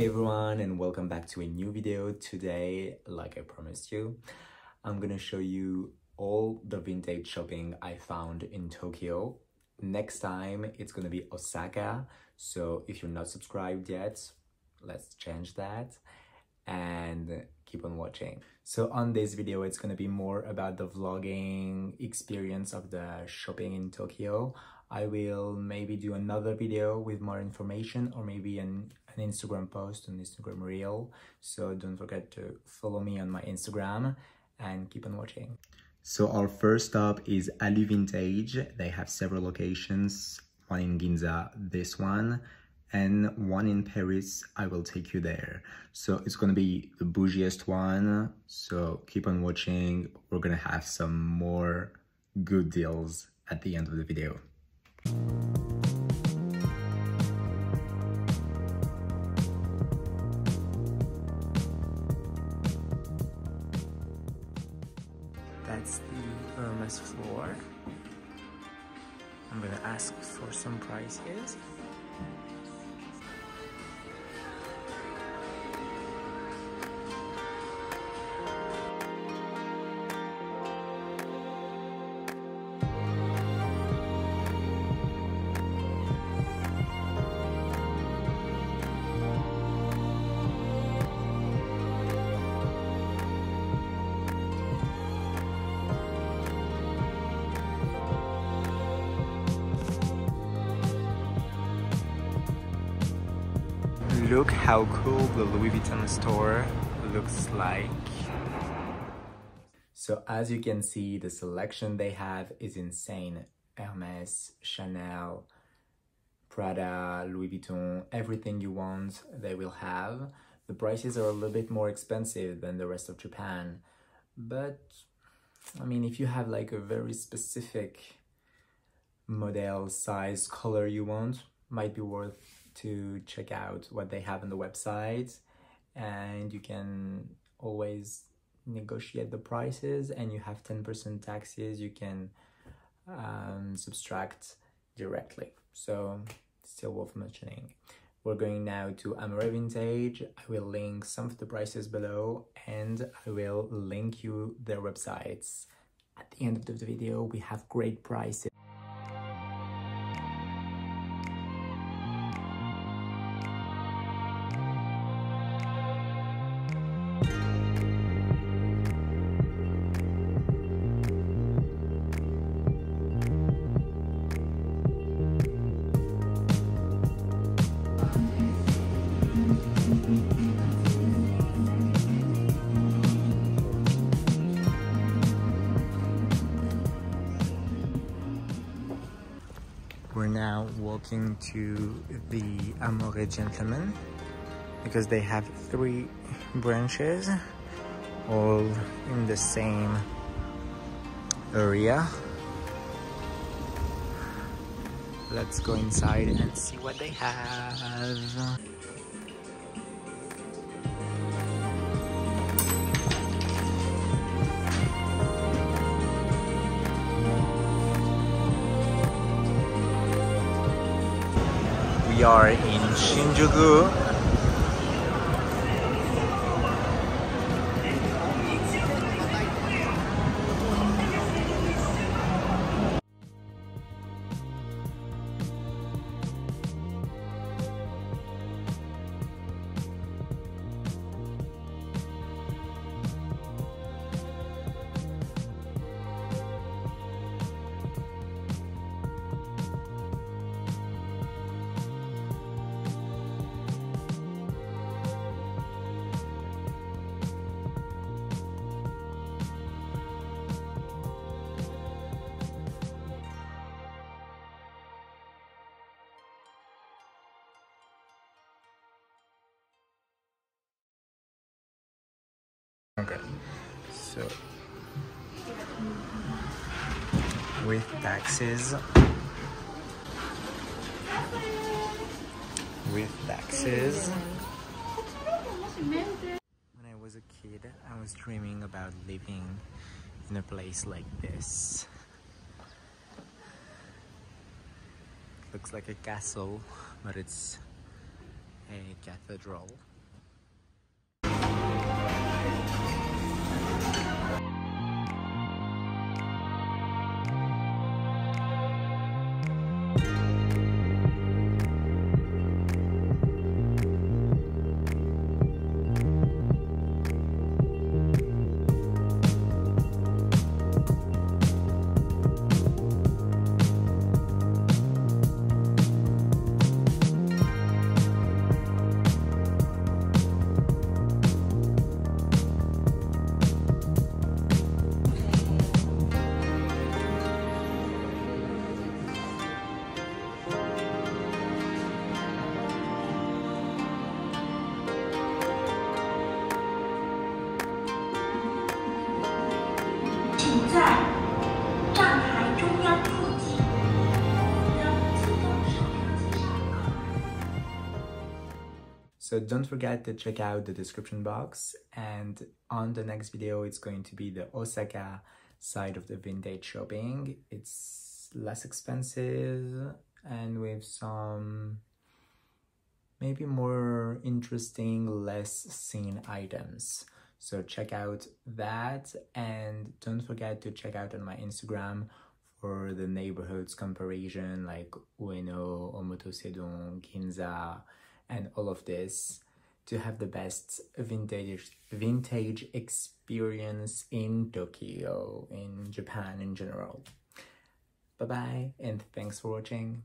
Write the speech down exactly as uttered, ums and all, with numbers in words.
Hi everyone, and welcome back to a new video. Today, like I promised you, I'm gonna show you all the vintage shopping I found in Tokyo. Next time it's gonna be Osaka, so if you're not subscribed yet, let's change that and keep on watching. So on this video it's gonna be more about the vlogging experience of the shopping in Tokyo. I will maybe do another video with more information, or maybe an, an Instagram post, an Instagram reel. So don't forget to follow me on my Instagram and keep on watching. So our first stop is ALLU Vintage. They have several locations, one in Ginza, this one, and one in Paris. I will take you there. So it's gonna be the bougiest one. So keep on watching. We're gonna have some more good deals at the end of the video. That's the Hermes floor. I'm gonna ask for some prices. Look how cool the Louis Vuitton store looks like. So as you can see, the selection they have is insane. Hermes, Chanel, Prada, Louis Vuitton, everything you want they will have. The prices are a little bit more expensive than the rest of Japan. But, I mean, if you have like a very specific model, size, color you want, might be worth to check out what they have on the website, and you can always negotiate the prices, and you have ten percent taxes you can um, subtract directly, so still worth mentioning. We're going now to Amore Vintage. I will link some of the prices below, and I will link you their websites. At the end of the video we have great prices. We're now walking to the Amore Gentlemen, because they have three branches all in the same area. Let's go inside and see what they have. We are in Shinjuku. Okay, so with taxes, with taxes. When I was a kid, I was dreaming about living in a place like this. Looks like a castle, but it's a cathedral. So don't forget to check out the description box, and on the next video it's going to be the Osaka side of the vintage shopping. It's less expensive and with some maybe more interesting, less seen items. So check out that, and don't forget to check out on my Instagram for the neighborhoods comparison like Ueno, Omotesando, Ginza, and all of this, to have the best vintage vintage experience in Tokyo, in Japan in general. Bye bye, and thanks for watching.